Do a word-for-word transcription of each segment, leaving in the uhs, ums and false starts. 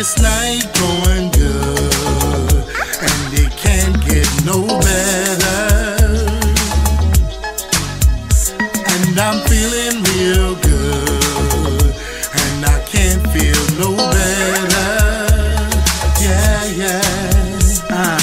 this night going good, and it can't get no better, and I'm feeling real good, and I can't feel no better, yeah, yeah. Uh.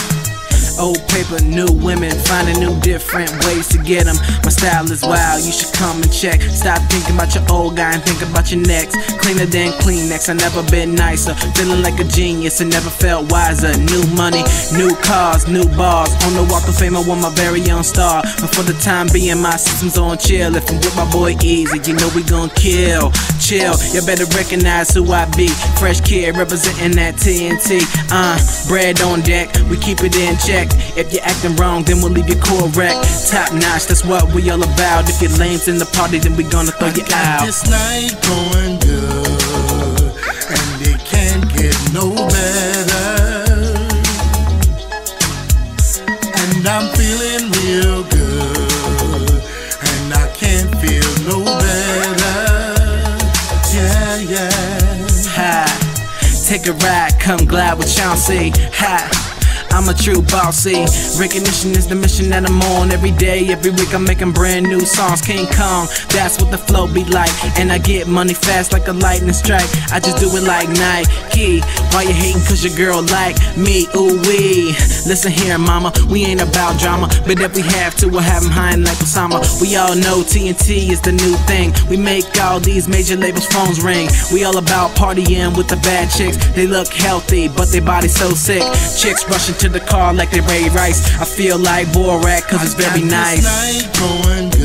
Old paper, new women, finding new different ways to get them. My style is wild, you should come and check. Stop thinking about your old guy and think about your next. Cleaner than Kleenex, I never been nicer. Feeling like a genius and never felt wiser. New money, new cars, new bars. On the walk of fame, I want my very own star. But for the time being, my system's on chill. If I'm with my boy Easy, you know we gon' kill. Chill, you better recognize who I be. Fresh kid representing that T N T. Uh, bread on deck, we keep it in check. If you're acting wrong, then we'll leave you correct. Top notch, that's what we all about. If your lame's in the party, then we gonna throw I you got out. This night going good, and it can't get no better, and I'm feeling real good, and I can't feel no better, yeah, yeah. Ha, take a ride, come glide with Chauncey. Ha, I'm a true bossy. Recognition is the mission that I'm on. Every day, every week I'm making brand new songs. King Kong, that's what the flow be like. And I get money fast like a lightning strike. I just do it like Nike. Why you hating cause your girl like me? Ooh wee. Listen here mama, we ain't about drama, but if we have to, we'll have them high like Osama. We all know T N T is the new thing. We make all these major labels phones ring. We all about partying with the bad chicks. They look healthy, but their body so sick. Chicks rushing to the car like they Ray Rice. I feel like Borat cause it's very nice. I got this night going